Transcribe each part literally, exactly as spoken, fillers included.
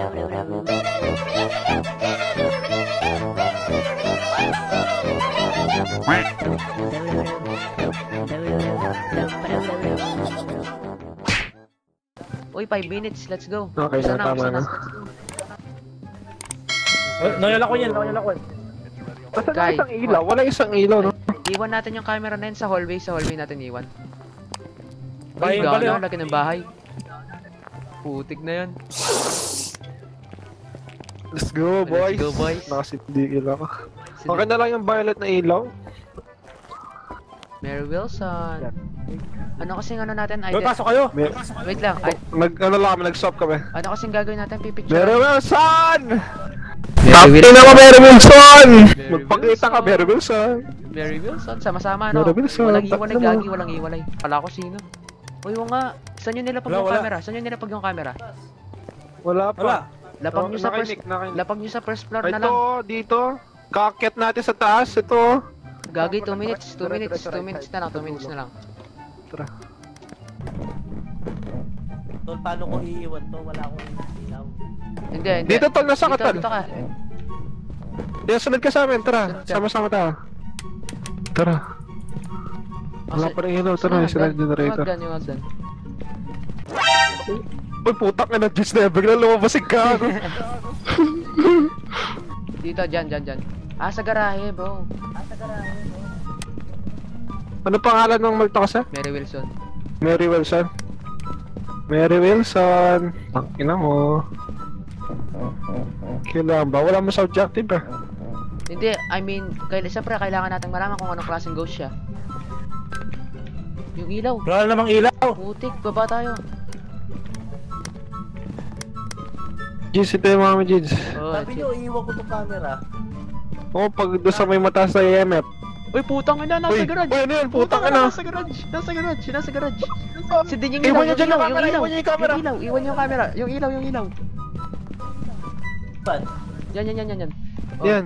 Uy, five minutes, let's go. Okay, sana, tama na. Nayala ko yan, nayala ko yan. Basta na isang ilaw, wala isang ilaw, no? Iwan natin yung camera na yun sa hallway, sa hallway natin iwan. Ay, gano'n, laki ng bahay. Putik na yan. Let's go, boys. Let's go, boys. Nakasit di ilaw. Okay na lang yung violet na ilaw. Mary Wilson. Ano kasing ano natin? Wait, pasok kayo! Wait lang. Nag-ano lang kami, nag-stop kami. Ano kasing gagawin natin? Pipicture. Mary Wilson! Captain ako, Mary Wilson! Magpakita ka, Mary Wilson! Mary Wilson, sama-sama, no? Walang iwalay, gagi, walang iwalay. Kala ko sino. Uy, huwag nga. Saan yun nilapag yung camera? Saan yun nilapag yung camera? Wala pa. Lapag nyo sa first, lapag nyo sa first floor na lang. Ito, dito. Kakit natin sa taas, ito. Gagi, two minutes, two minutes, two minutes na lang, two minutes na lang. Tara. Tol, paano ko iiwan to? Wala akong ilaw. Hindi, hindi. Dito, tol, nasa ka, tol. Dito, dito ka. Dito, sunod ka sa amin, tara. Sama-sama tayo. Tara. Wala pa rin ilaw, tara, yung sila generator. Yung agdan, yung agdan. Uy, putak na na-judge na, bigla lumabasig ka. Dito, dyan, dyan, dyan. Ah, sa garahe, bro. Ah, sa garahe, bro. Ano pangalan ng multo kasi? Mary Wilson. Mary Wilson? Mary Wilson! Tangina mo. Kailangan ba? Wala mo sa objective, eh. Hindi, I mean, siyempre kailangan natin malaman kung anong klaseng ghost siya. Yung ilaw. Wala namang ilaw! Putik, baba tayo. Jeez, ito yung mga jeans. Sabi nyo, iiwan ko itong camera. Oo, oh, pag doon sa may mataas na E M F. Uy, putang ina, nasa garage! Uy, ano yun, putang ina! Nasa garage! Nasa garage! Nasa garage! Si din yung ilaw, yung ilaw, yung ilaw! Iwan yung camera! Iwan yung camera! Yung ilaw, yung ilaw! Yan, yan, yan, yan, yan! Yan!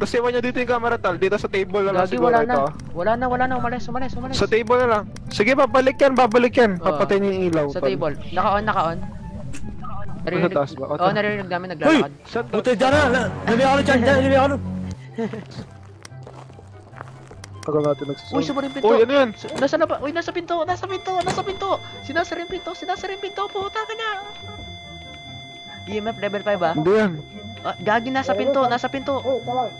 Tapos iwan nyo dito yung camera, tal. Dito sa table na lang siguro ito. Wala na, wala na, umalis, umalis, umalis! Sa table na lang! Sige, babalik yan, babalik yan! Papatay nyo yung ilaw. Sa table. Naka-on, naka-on. Naririnig, oo, naririnig namin naglalakad. Buti dyan na! Nabiyaka na dyan! Nabiyaka na! Tagal natin nagsusunod. Uy, sumari yung pinto! Uy, ano yan? Nasa na ba? Uy, nasa pinto! Nasa pinto! Nasa pinto! Sinasari yung pinto! Sinasari yung pinto! Puta ka na! E M F level five ba? Hindi yan! Gagi, nasa pinto! Nasa pinto!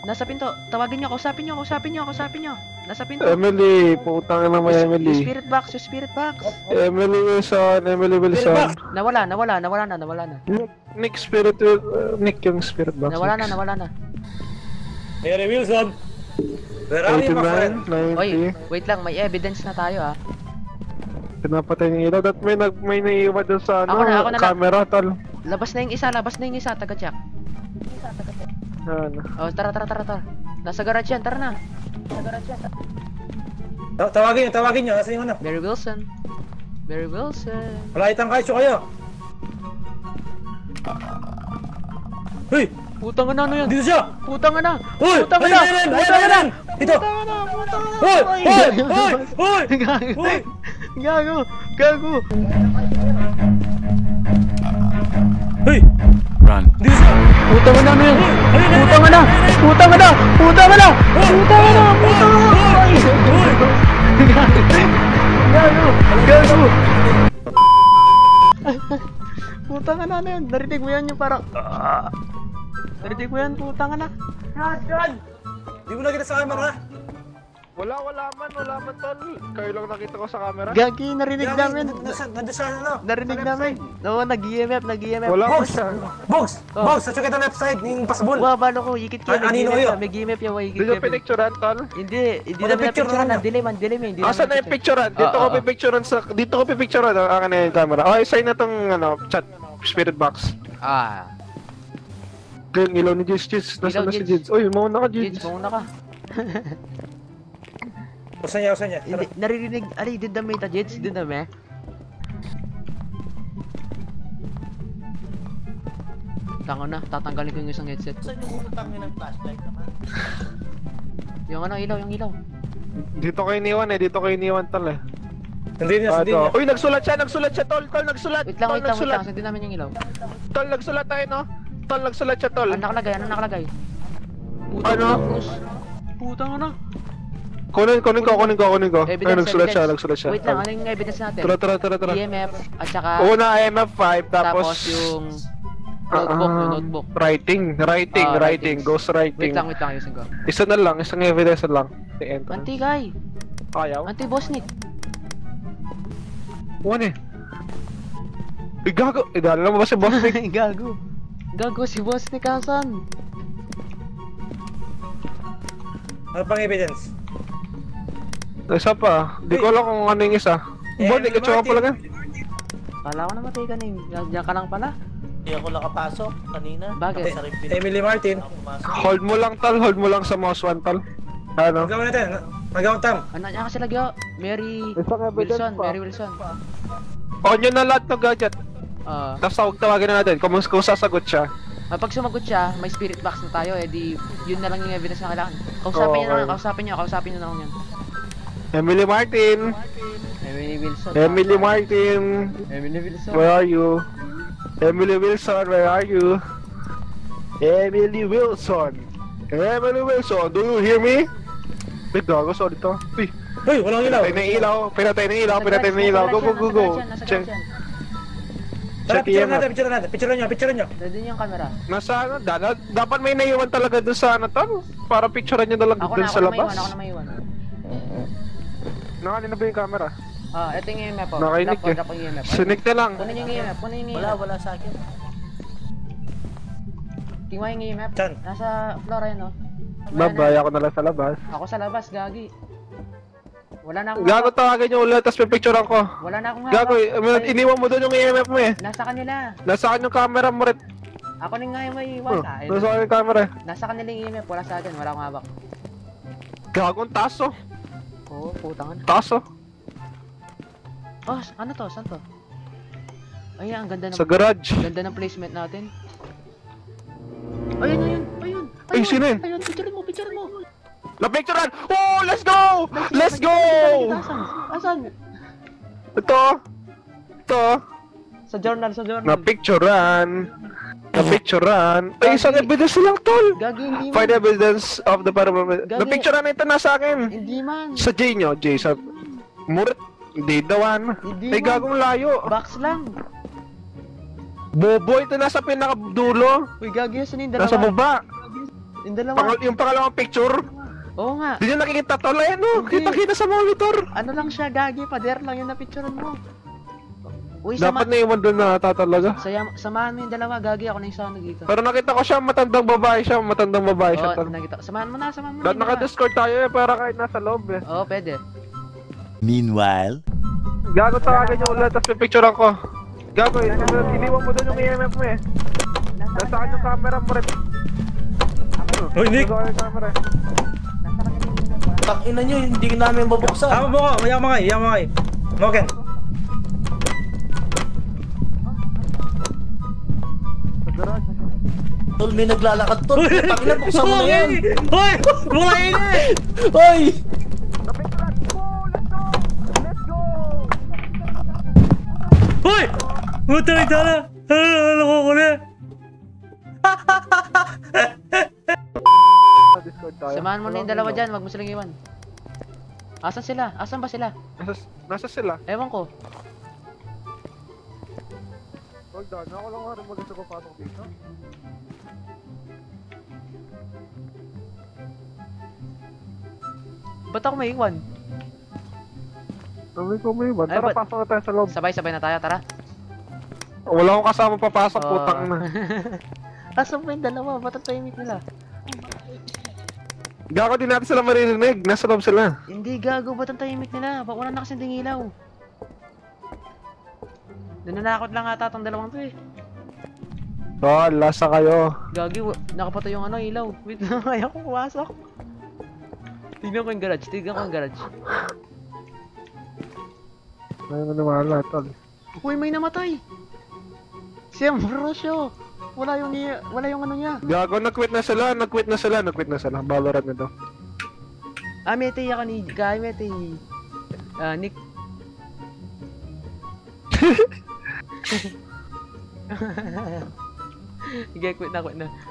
Nasa pinto! Tawagin nyo! Kausapin nyo! Kausapin nyo! Kausapin nyo! Nasa pinto! Emily! Puta ka naman, Emily! Yung spirit box! Yung spirit box! Emily Wilson! Emily Wilson! Nawala! Nawala! Nawala na! Nawala na! Nick spirit... Nick yung spirit box. Nawala na! Nawala na! Mary Wilson! Where are you, my friend? Oy, wait lang. May evidence na tayo, ah. Pinapatay niya ilaw. That may may naiiwan doon sa camera, tol. Labas na yung isa. Labas na yung isa. Taga-check. Oh, tara, tara, tara, tara. Nasa garage yan. Tara na. Nasa garage yan. Tawagin nyo. Tawagin nyo. Nasaan yung hanap? Mary Wilson. Mary Wilson. Malakitang kaisyo kayo. Hey! Putang na, ano yan? Dito siya! Putang na! Putang na! Putang na! Dito! Putang na! Putang na! Hoy! Hoy! Hoy! Hoy! Hoy! Gago! Gago! Hoy! Run! Dito siya! Putang na, ano yan? Putang na! Putang na! Putang na! Putang na! Putang na! Hoy! Hoy! Gago! Gago! Putang na, ano yan? Narinig mo yan yung parang... Narinig mo yan, putang na! God! God! Di mo nakita sa camera? Wala, wala man, wala man, tol. Kayo lang nakita ko sa camera. Gagi, narinig namin. Nandisana na. Narinig namin. Oo, nag-E M F, nag-E M F. Wala ko siya. Box! Box! Sa chukita left side, yung pasabol. Wala, balo ko, higit kayo. Anino kayo? May G M F yung higit kayo. Dito pinicturan, tol? Hindi, hindi namin napicturan. Delay man, delay man. Asa na yung picturan? Dito ko pipicturan sa, dito ko pipicturan ang akin na yung camera. Okay, sign na tong, ano, chat, spirit box. Ah. Yung ilaw ni Jiz, Jiz, nasa na si Jiz. Uy, mauna ka, Jiz. Jiz, mauna ka. Usan niya, usan niya. Naririnig, alay, dindam ito, Jiz, dindam eh. Tango na, tatanggalin ko yung isang headset. Saan yung utangin ng flashlight naman? Yung ano, ilaw, yung ilaw. Dito kayo niwan eh, dito kayo niwan tal eh. Hindi niya, hindi niya. Uy, nagsulat siya, nagsulat siya, tol, tol, nagsulat. Wait lang, wait lang, wait lang, sundin namin yung ilaw. Tol, nagsulat tayo, no? Tol, nagsulat siya, tol. Ano nakalagay, ano nakalagay? Ano? Putang ano? Kunin, kunin ko, kunin ko, kunin ko. Ay, nagsulat siya, nagsulat siya. Wait lang, ano yung evidence natin? Tara, tara, tara, tara. E M F, at saka... Una, E M F five, tapos... Tapos yung... Notebook, uh, notebook. Writing, writing, uh, writing, ghost writing. Wait lang, wait lang, ayusin ko. Isa na lang, isang evidence lang. Antigay! Ayaw? Anti-Bosnik. One eh. Eh, gago! Eh, dala mo ba si Bosnik? Gago. Gago si Bosnik, asan? Ano pang evidence? Isa pa, di ko alam kung ano yung isa. Bosnik, katsuka pala ka. Kala ko na matay ka na yung, diyan ka lang pala. Hindi ako nakapasok kanina. Bagay. Emily Martin. Hold mo lang tal, hold mo lang sa mouse one tal. Ano? Magawa natin, magawa tam. Ano niya kasi lagi o? Mary Wilson, Mary Wilson. On yun na lahat ng gadget. Tapos tawag-tawagin na natin kung sasagot siya. Pag sumagot siya, may spirit box na tayo eh di yun na lang yung evidence na kailangan. Kausapin niya na lang, kausapin niya, kausapin niya na lang yan. Emily Martin. Emily Wilson. Emily Martin. Emily Wilson. Where are you? Emily Wilson, where are you? Emily Wilson. Emily Wilson, do you hear me? Wait, gago, sorry to. Uy, uy, walang ilaw. Pinatay na ilaw, pinatay na ilaw, pinatay na ilaw. Go, go, go, go. Check. Tara, picture natin, picture natin. Picture nyo, picture nyo. Doon yung camera. Nasa ano, dapat may naiwan talaga doon sa ano to. Para picturean nyo talaga doon sa labas. Ako na, ako na maiwan, ako na maiwan. Nakali na ba yung camera? Ah, ito yung E M F po. Nakainig eh. Sinig na lang. Punin yung E M F, punin yung E M F. Wala, wala sa akin. Tingnan yung E M F. Nasa floor yan o. Babay, ako nalang sa labas. Ako sa labas, gagi. Wala na akong hawak. Gago, tawagin nyo ulit, tapos pipicturean ko. Wala na akong hawak. Gago, iniwan mo doon yung E M F mo eh. Nasa kanila. Nasa akin yung camera mo rin. Ako na nga yung may iwan ka. Nasa akin yung camera. Nasa kanila yung E M F, wala sa akin, wala akong hawak. Gagong taso. Oo, putangan. Taso. Oh, ano to? Saan to? Ayan, ang ganda ng... Sa garage. Ganda ng placement natin. Ayun, ayun, ayun. Ay, sino yun? Ayun, picturean mo, picturean mo. Napicturean! Oh, let's go! Let's go! Asan? Ito. Ito. Sa journal, sa journal. Napicturean. Napicturean. Ay, isang evidence lang, tol. Find evidence of the paranormal. Napicturean na ito na sa akin. Hindi man. Sa J nyo, J. Sa... Murit. Hindi dawan. Hindi. May gagong layo. Box lang. Bobo, ito nasa pinakadulo. Uy, gagawin saan yung dalawa? Nasa baba. Yung dalawa. Pangal yung pangalawang picture. Oo nga. Hindi nyo nakikita to. Wala yan o. Kita-kita sa monitor. Ano lang siya, gagi. Pader lang yung napicturean mo. Uy, dapat na iwan doon na tatalaga. Samahan mo yung dalawa, gagi. Ako na yung saan nagkita. Pero nakita ko siya, matandang babae siya. Matandang babae siya. Oo, nakita ko. Samahan mo na, samahan mo na. Dapat naka-discord tayo eh. Para kahit nasa loob eh. Oo, pwede. Meanwhile, gago talaga niyo ulit, tapos may picturean ko. Gago, iniwan mo doon yung E M F mo eh. Nasa akin yung camera mo rin. Uy, Nick! Takinan nyo, hindi namin mabuksan. Tama mo ko, mayang mga kayo, mayang mga kayo. Moken. Tol, may naglalakad tol. Takinan, buksan mo na yan. Uy! Bukain eh! Uy! Hoy! Utang itala! Ano ko ko na? Samahan mo na yung dalawa dyan, wag mo silang iwan. Asan sila? Asan ba sila? Nasa sila? Ewan ko. Hold on, ako lang nga rin mag-isa ko patong dito. Ba't ako may iwan? Sabi ko may iwan, tara pasok na tayo sa loob. Sabay-sabay na tayo, tara. Wala akong kasama papasok, putang na. Asan ba yung dalawa? Ba't tayo meet nila? Gago, din natin sila maririnig, nasa loob sila. Hindi gago, ba't tayo meet nila? Bakunan na kasi ding ilaw. Nananakot lang ata itong dalawang to eh. Tol, lasa kayo. Gagi, nakapatay yung ano, ilaw. Wait na, ayaw kong pumasok. Tignan ko yung garage, tignan ko yung garage. May maniwala, tol. Uy, may namatay! Si Ambrosio! Wala yung wala yung ano niya. Gago, nag-quit na sila, nag-quit na sila, nag-quit na sila. Valorant na daw. Ah, may tiyak ka ni Guy, may tiyak. Ah, Nick. Gak kuat nak kuat nak.